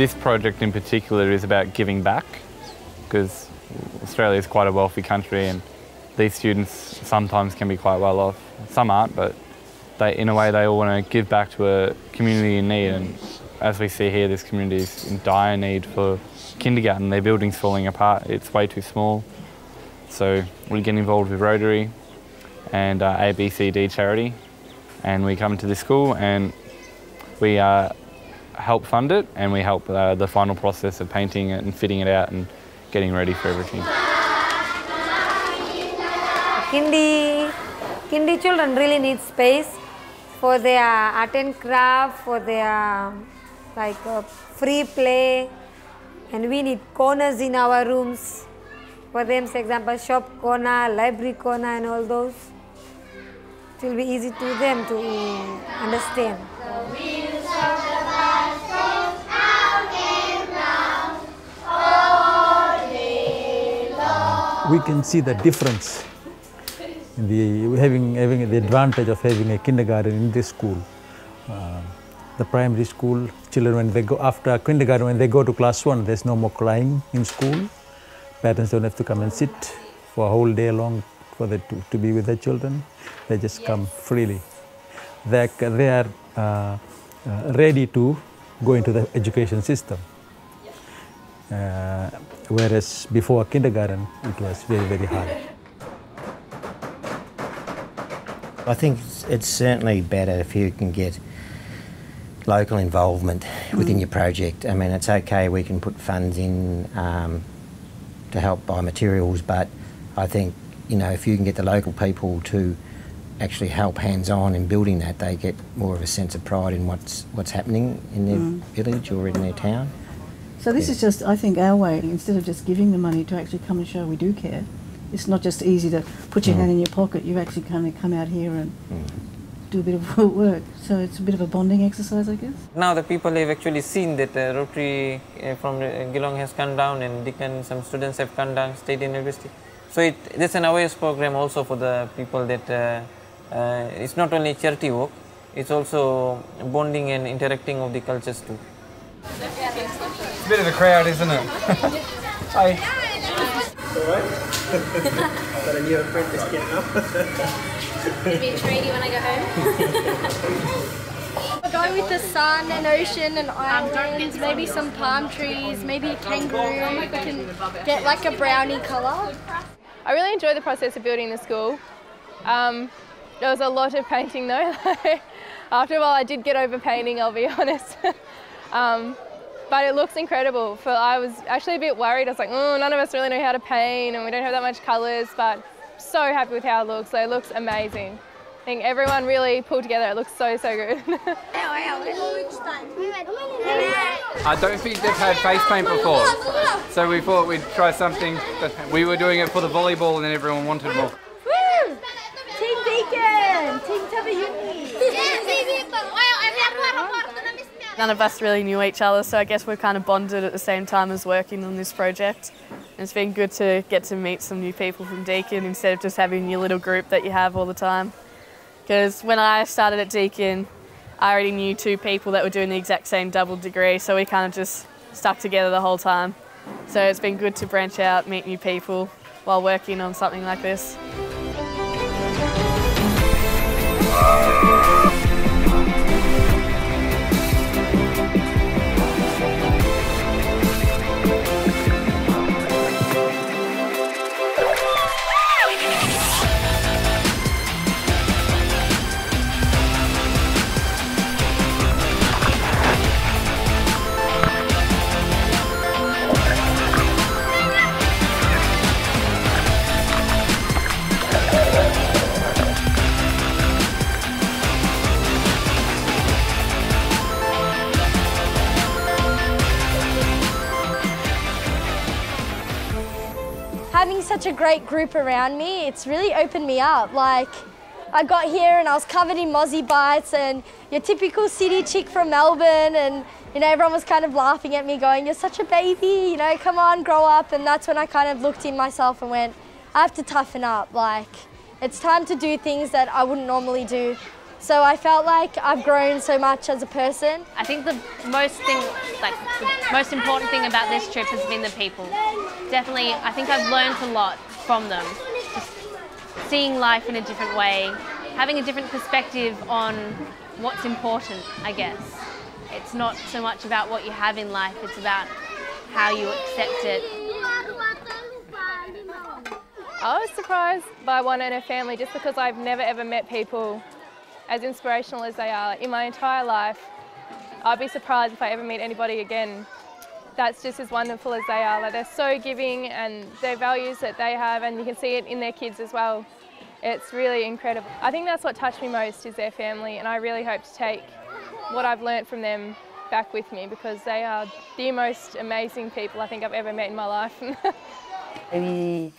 This project in particular is about giving back, because Australia is quite a wealthy country and these students sometimes can be quite well off. Some aren't, but they, in a way, they all want to give back to a community in need. And as we see here, this community is in dire need for kindergarten. Their building's falling apart. It's way too small. So we get involved with Rotary and ABCD charity, and we come to this school and we help fund it, and we help the final process of painting it and fitting it out and getting ready for everything. Kindy children really need space for their art and craft, for their free play, and we need corners in our rooms for them, for example, shop corner, library corner, and all those. It will be easy to them to understand. We can see the difference in the having the advantage of having a kindergarten in this school. The primary school children, when they go after kindergarten, when they go to class 1, there's no more crying in school. Parents don't have to come and sit for a whole day long for the, to be with their children. They just come freely. They are ready to go into the education system. Whereas before kindergarten, it was very, very hard. I think it's certainly better if you can get local involvement within your project. I mean, it's okay, we can put funds in to help buy materials, but I think, you know, if you can get the local people to actually help hands-on in building that, they get more of a sense of pride in what's happening in their village or in their town. So this is just, I think, our way, instead of just giving the money, to actually come and show we do care. It's not just easy to put your hand in your pocket, you actually kind of come out here and do a bit of work. So it's a bit of a bonding exercise, I guess. Now the people have actually seen that Rotary from Geelong has come down, and Deakin, some students have come down, State University. So there's an awareness program also for the people that it's not only charity work, it's also bonding and interacting of the cultures too. It's a bit of a crowd, isn't it? Hi. Got a new apprentice getting up. It's going to be a treat when I go home. I'll go with the sun and ocean and islands, maybe some palm trees, maybe a kangaroo. We can get like a brownie colour. I really enjoyed the process of building the school. There was a lot of painting though. After a while I did get over painting, I'll be honest. But it looks incredible. I was actually a bit worried. I was like, oh, none of us really know how to paint and we don't have that much colours, but so happy with how it looks. It looks amazing. I think everyone really pulled together. It looks so, so good. I don't think they've had face paint before, so we thought we'd try something. But we were doing it for the volleyball and then everyone wanted more. Woo! Team Beacon! Team Tabayuni! None of us really knew each other, so I guess we're kind of bonded at the same time as working on this project. And it's been good to get to meet some new people from Deakin instead of just having your little group that you have all the time. Because when I started at Deakin, I already knew 2 people that were doing the exact same double degree, so we kind of just stuck together the whole time. So it's been good to branch out, meet new people while working on something like this. Having such a great group around me, it's really opened me up. Like, I got here and I was covered in mozzie bites and your typical city chick from Melbourne, and you know, everyone was kind of laughing at me going, "You're such a baby, you know, come on, grow up." And that's when I kind of looked in myself and went, I have to toughen up. Like, it's time to do things that I wouldn't normally do. So I felt like I've grown so much as a person. I think the most important thing about this trip has been the people. Definitely, I think I've learned a lot from them. Just seeing life in a different way, having a different perspective on what's important, I guess. It's not so much about what you have in life, it's about how you accept it. I was surprised by Wana and her family just because I've never ever met people as inspirational as they are. In my entire life, I'd be surprised if I ever meet anybody again that's just as wonderful as they are. Like, they're so giving, and their values that they have, and you can see it in their kids as well. It's really incredible. I think that's what touched me most is their family, and I really hope to take what I've learnt from them back with me because they are the most amazing people I think I've ever met in my life. We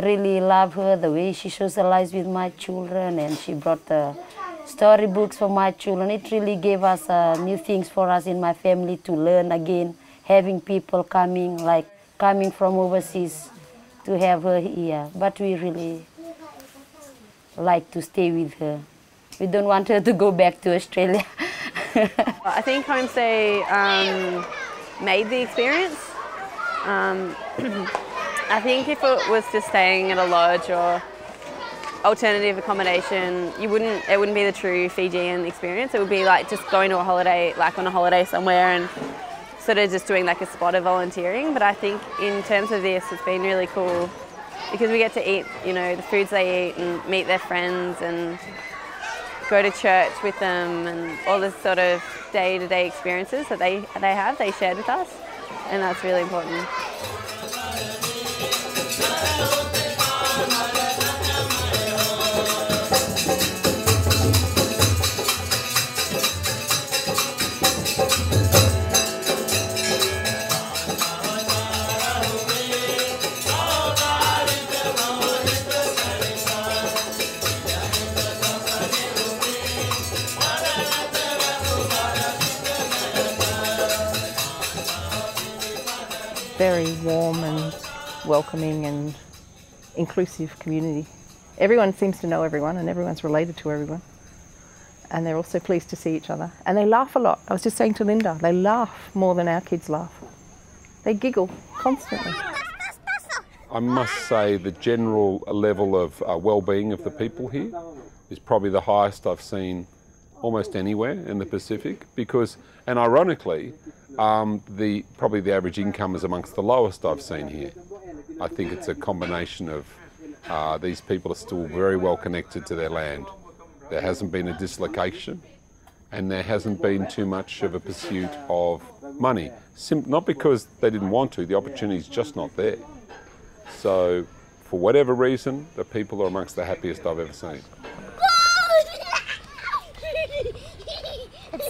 really love her, the way she socialised with my children, and she brought the storybooks for my children. It really gave us new things for us in my family to learn again, having people coming from overseas to have her here. But we really like to stay with her. We don't want her to go back to Australia. I think homestay made the experience. I think if it was just staying at a lodge or alternative accommodation, it wouldn't be the true Fijian experience. It would be like just going to a holiday, like on a holiday somewhere, and sort of just doing like a spot of volunteering. But I think in terms of this, it's been really cool because we get to eat, you know, the foods they eat and meet their friends and go to church with them and all this sort of day-to-day experiences that they shared with us, and that's really important. Very warm and welcoming and inclusive community. Everyone seems to know everyone and everyone's related to everyone. And they're also pleased to see each other. And they laugh a lot. I was just saying to Linda, they laugh more than our kids laugh. They giggle constantly. I must say the general level of well-being of the people here is probably the highest I've seen almost anywhere in the Pacific because, and ironically, probably the average income is amongst the lowest I've seen here. I think it's a combination of these people are still very well connected to their land. There hasn't been a dislocation and there hasn't been too much of a pursuit of money. Not because they didn't want to, the opportunity's just not there. So for whatever reason, the people are amongst the happiest I've ever seen.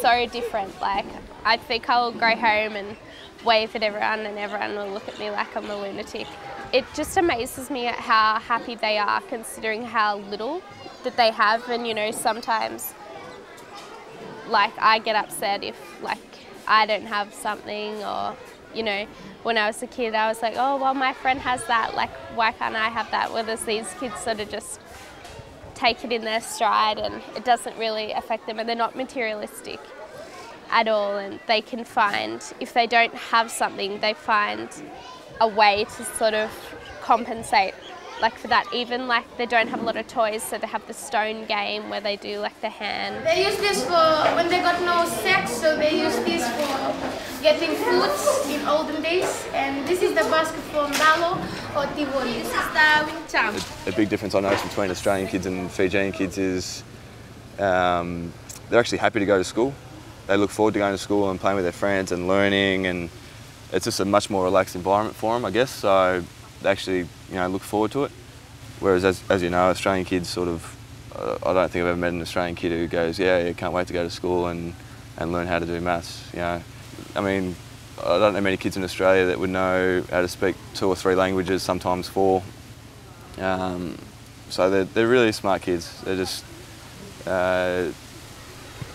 So different, like I think I'll go home and wave at everyone and everyone will look at me like I'm a lunatic. It just amazes me at how happy they are considering how little that they have, and you know, sometimes like I get upset if like I don't have something, or you know, when I was a kid I was like, oh well my friend has that, like why can't I have that? Whereas these kids sort of just take it in their stride and it doesn't really affect them, and they're not materialistic at all, and they can find, if they don't have something, they find a way to sort of compensate like for that. Even like they don't have a lot of toys, so they have the stone game where they do like the hand. They use this for when they got no sex, so they use this for getting foods in olden days, and this is the basket for Mbalo or Tivoli. This is the wing chun. A big difference I noticed between Australian kids and Fijian kids is they're actually happy to go to school. They look forward to going to school and playing with their friends and learning, and it's just a much more relaxed environment for them, I guess. So they actually, you know, look forward to it. Whereas, as you know, Australian kids sort of, I don't think I've ever met an Australian kid who goes, yeah, I can't wait to go to school and learn how to do maths, you know. I mean, I don't know many kids in Australia that would know how to speak 2 or 3 languages, sometimes 4. So they're really smart kids. They're just,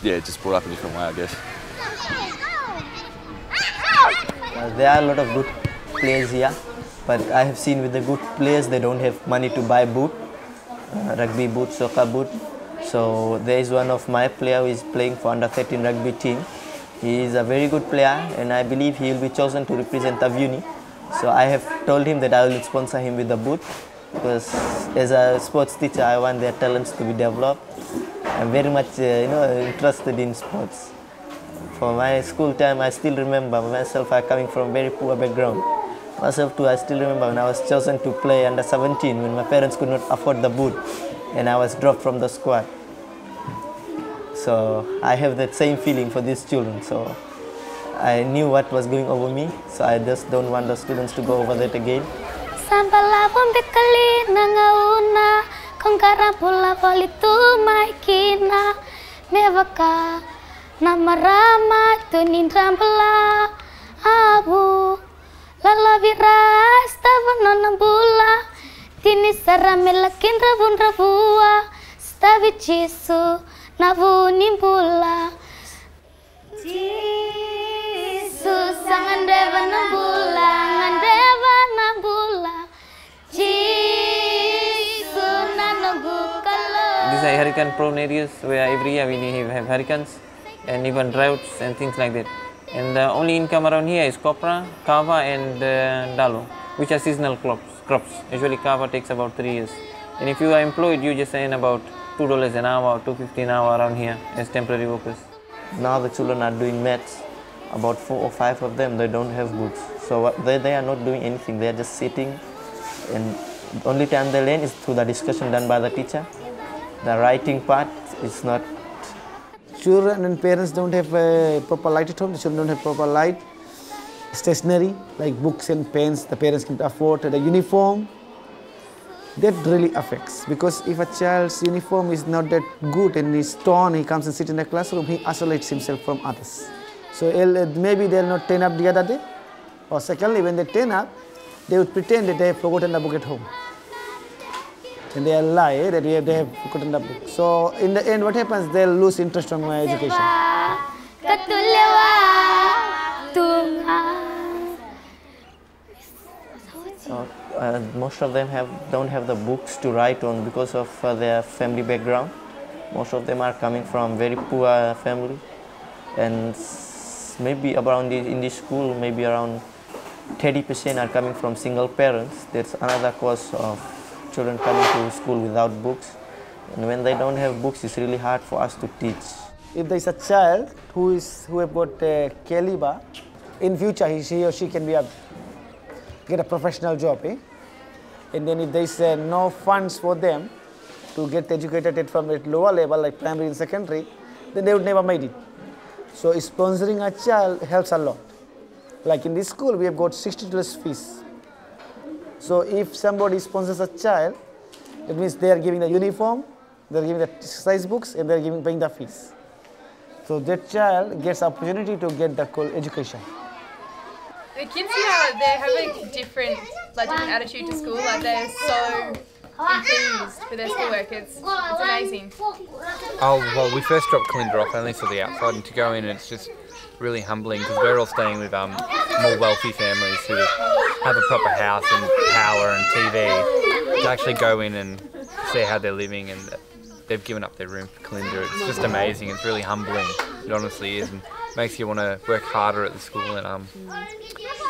yeah, just brought up a different way, I guess. There are a lot of good players here. But I have seen with the good players, they don't have money to buy boot, rugby boot, soccer boot. So there is one of my player who is playing for under-13 rugby team. He is a very good player, and I believe he will be chosen to represent Aviuni. So I have told him that I will sponsor him with the boot, because as a sports teacher, I want their talents to be developed. I'm very much interested in sports. For my school time, I still remember myself. I coming from very poor background. Myself too, I still remember when I was chosen to play under 17, when my parents could not afford the boot, and I was dropped from the squad. So I have that same feeling for these children. So I knew what was going over me. So I just don't want the students to go over that again. Namarama tunin rambla abu lalaviras tavana nambula tinisara melakin rabun rabua stavichisu navunimbula jisu sangandeva nambula ngandeva nambula jisu nanabukala. These are hurricane prone areas where every year we have hurricanes and even droughts and things like that. And the only income around here is copra, kava and dalo, which are seasonal crops. Usually kava takes about 3 years. And if you are employed, you just earn about $2 an hour or $2.50 an hour around here as temporary workers. Now the children are doing maths. About 4 or 5 of them, they don't have books. So they are not doing anything. They are just sitting. And the only time they learn is through the discussion done by the teacher. The writing part is not. Children and parents don't have proper light at home. The children don't have proper light, stationery, like books and pens. The parents can't afford the uniform. That really affects, because if a child's uniform is not that good and is torn, he comes and sits in the classroom, he isolates himself from others. So maybe they'll not turn up the other day. Or secondly, when they turn up, they would pretend that they have forgotten the book at home. And they lie that they have forgotten the book. So in the end, what happens? They'll lose interest in my education. Most of them don't have the books to write on because of their family background. Most of them are coming from very poor family, and maybe around in this school, maybe around 30% are coming from single parents. That's another cause of children coming to school without books, and when they don't have books, it's really hard for us to teach. If there is a child who have got caliber, in future he or she can get a professional job, And then if there is no funds for them to get educated at from at lower level like primary and secondary, then they would never made it. So sponsoring a child helps a lot. Like in this school, we have got $60 fees. So if somebody sponsors a child, it means they are giving the uniform, they are giving the exercise books, and they are paying the fees. So that child gets opportunity to get the education. The kids now, they have a different attitude to school. Like they're so enthused for their schoolwork. It's amazing. Oh well, we first dropped Kalinda off only for the outside, and to go in, it's just really humbling because we're all staying with more wealthy families who have a proper house and power and TV. To actually go in and see how they're living, and they've given up their room for Kalinda. It's just amazing. It's really humbling. It honestly is, and makes you want to work harder at the school. And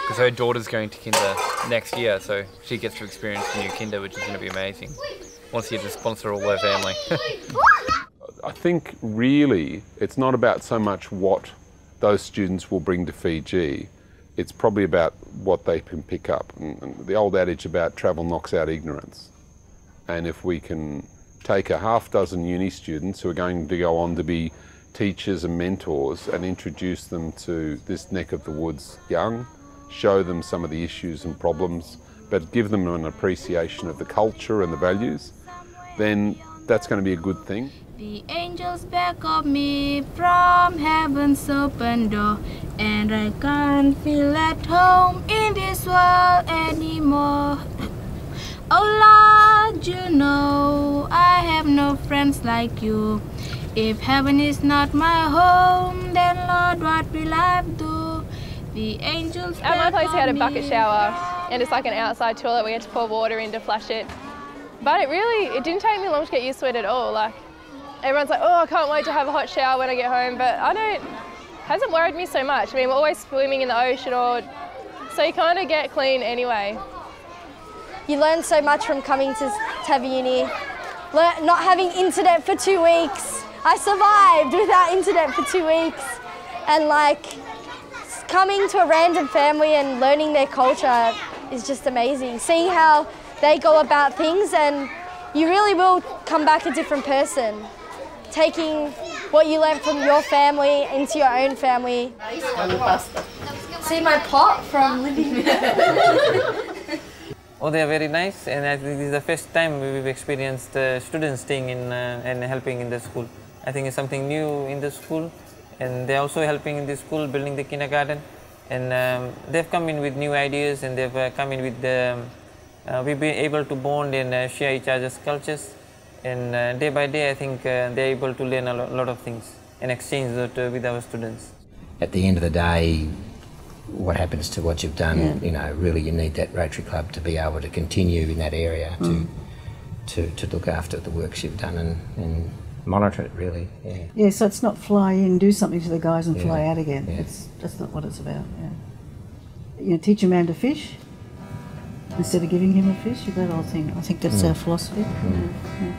because her daughter's going to kinder next year, so she gets to experience the new kinder, which is going to be amazing. Wants you to sponsor all her family. I think really it's not about so much what those students will bring to Fiji. It's probably about what they can pick up. And the old adage about travel knocks out ignorance. And if we can take a half dozen uni students who are going to go on to be teachers and mentors and introduce them to this neck of the woods young, show them some of the issues and problems, but give them an appreciation of the culture and the values, then that's going to be a good thing. The angels back of me from heaven's open door, and I can't feel at home in this world anymore. Oh Lord, you know I have no friends like you. If heaven is not my home, then Lord, what will I do? The angels back of me. At my place we had a bucket shower, and it's like an outside toilet. We had to pour water in to flush it. But it didn't take me long to get used to it at all. Like, everyone's like, oh, I can't wait to have a hot shower when I get home, but hasn't worried me so much. I mean, we're always swimming in the ocean, so you kind of get clean anyway. You learn so much from coming to Tabby Uni. Not having internet for 2 weeks. I survived without internet for 2 weeks. And like, coming to a random family and learning their culture is just amazing. Seeing how they go about things, and you really will come back a different person. Taking what you learned from your family into your own family. See my pot from living there. Oh, they are very nice, and I think this is the first time we've experienced students staying in and helping in the school. I think it's something new in the school, and they're also helping in the school, building the kindergarten, and they've come in with new ideas, and they've come in with we've been able to bond and share each other's cultures, and day by day I think they're able to learn a lot of things and exchange that with our students. At the end of the day, what happens to what you've done, yeah. You know, really you need that Rotary Club to be able to continue in that area to look after the works you've done and monitor it, really. Yeah. Yeah, so it's not fly in, do something for the guys and fly out again. Yeah. That's not what it's about. Yeah. You know, teach a man to fish instead of giving him a fish, that whole thing. I think that's our philosophy. Mm. Yeah.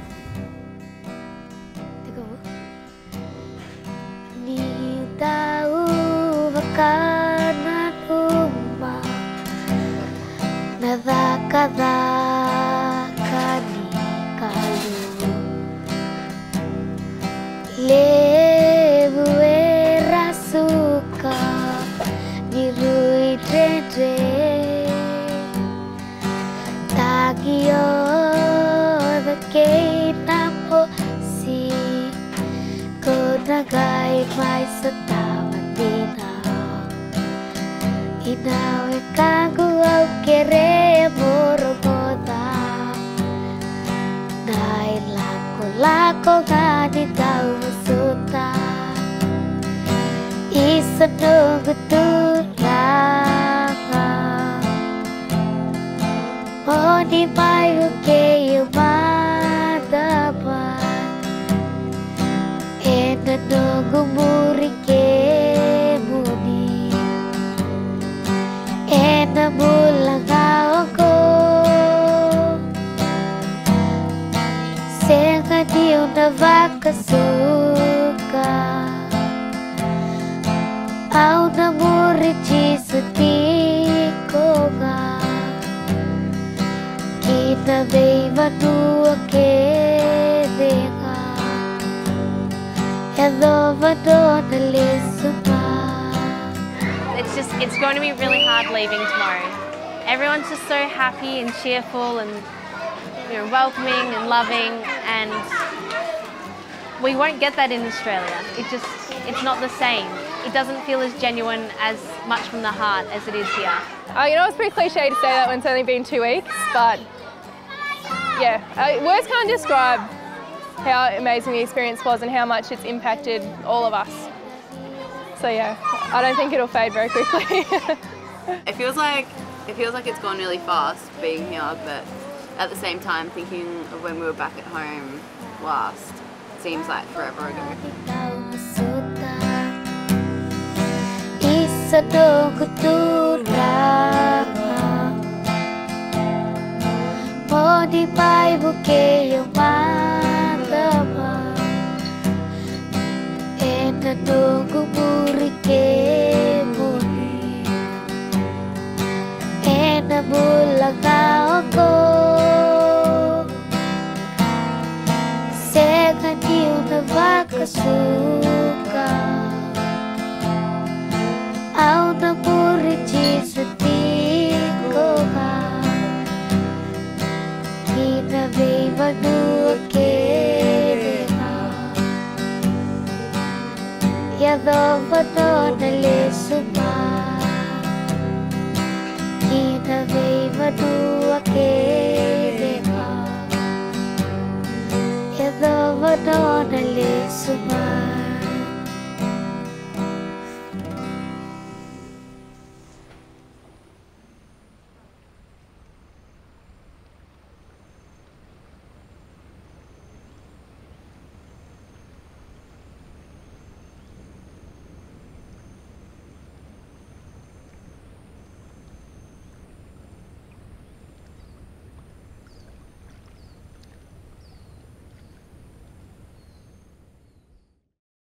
It's going to be really hard leaving tomorrow. Everyone's just so happy and cheerful and welcoming and loving, and we won't get that in Australia. It's not the same. It doesn't feel as genuine, as much from the heart as it is here. It's pretty cliche to say that when it's only been 2 weeks, but yeah, words can't describe how amazing the experience was and how much it's impacted all of us. So yeah, I don't think it'll fade very quickly. It feels like it's gone really fast being here, but at the same time, thinking of when we were back at home last, it seems like forever ago. Bye.